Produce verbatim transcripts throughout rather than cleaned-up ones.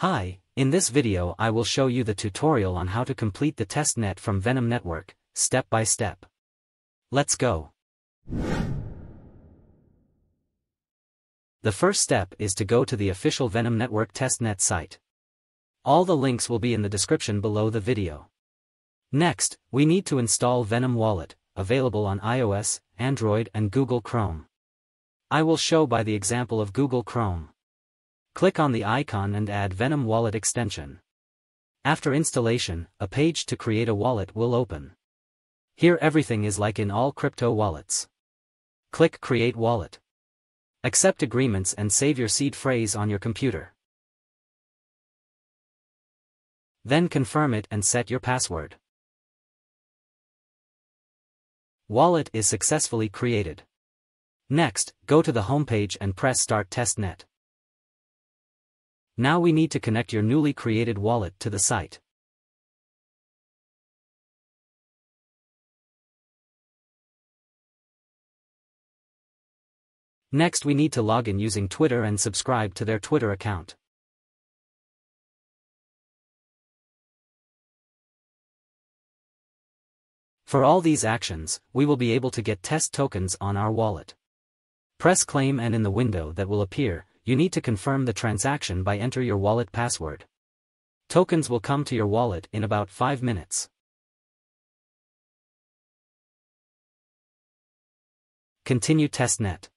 Hi, in this video I will show you the tutorial on how to complete the testnet from Venom Network, step by step. Let's go. The first step is to go to the official Venom Network testnet site. All the links will be in the description below the video. Next, we need to install Venom Wallet, available on iOS, Android and Google Chrome. I will show by the example of Google Chrome. Click on the icon and add Venom Wallet extension. After installation, a page to create a wallet will open. Here everything is like in all crypto wallets. Click Create Wallet. Accept agreements and save your seed phrase on your computer. Then confirm it and set your password. Wallet is successfully created. Next, go to the homepage and press Start Testnet. Now we need to connect your newly created wallet to the site. Next we need to log in using Twitter and subscribe to their Twitter account. For all these actions, we will be able to get test tokens on our wallet. Press claim and in the window that will appear, you need to confirm the transaction by enter your wallet password. Tokens will come to your wallet in about five minutes. Continue testnet.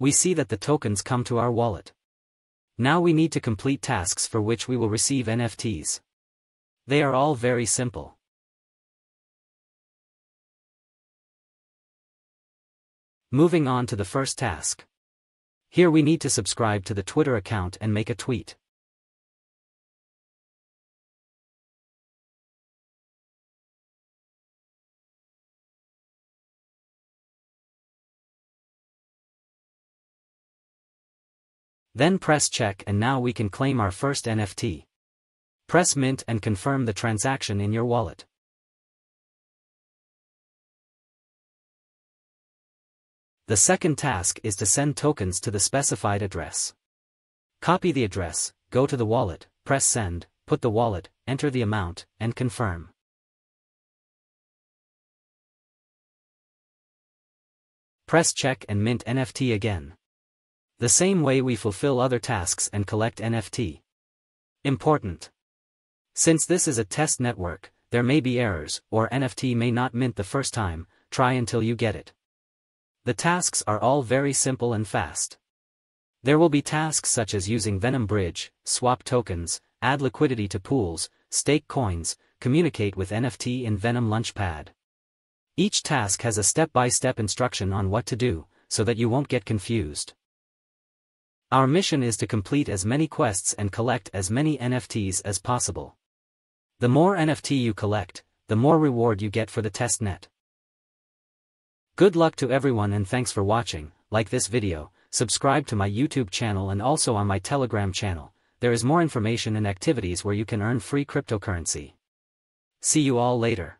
We see that the tokens come to our wallet. Now we need to complete tasks for which we will receive N F Ts. They are all very simple. Moving on to the first task. Here we need to subscribe to the Twitter account and make a tweet. Then press check and now we can claim our first N F T. Press mint and confirm the transaction in your wallet. The second task is to send tokens to the specified address. Copy the address, go to the wallet, press send, put the wallet, enter the amount, and confirm. Press check and mint N F T again. The same way we fulfill other tasks and collect N F T. Important. Since this is a test network, there may be errors, or N F T may not mint the first time, try until you get it. The tasks are all very simple and fast. There will be tasks such as using Venom Bridge, swap tokens, add liquidity to pools, stake coins, communicate with N F T in Venom Lunchpad. Each task has a step-by-step instruction on what to do, so that you won't get confused. Our mission is to complete as many quests and collect as many N F Ts as possible. The more N F T you collect, the more reward you get for the testnet. Good luck to everyone and thanks for watching. Like this video, subscribe to my YouTube channel and also on my Telegram channel. There is more information and activities where you can earn free cryptocurrency. See you all later.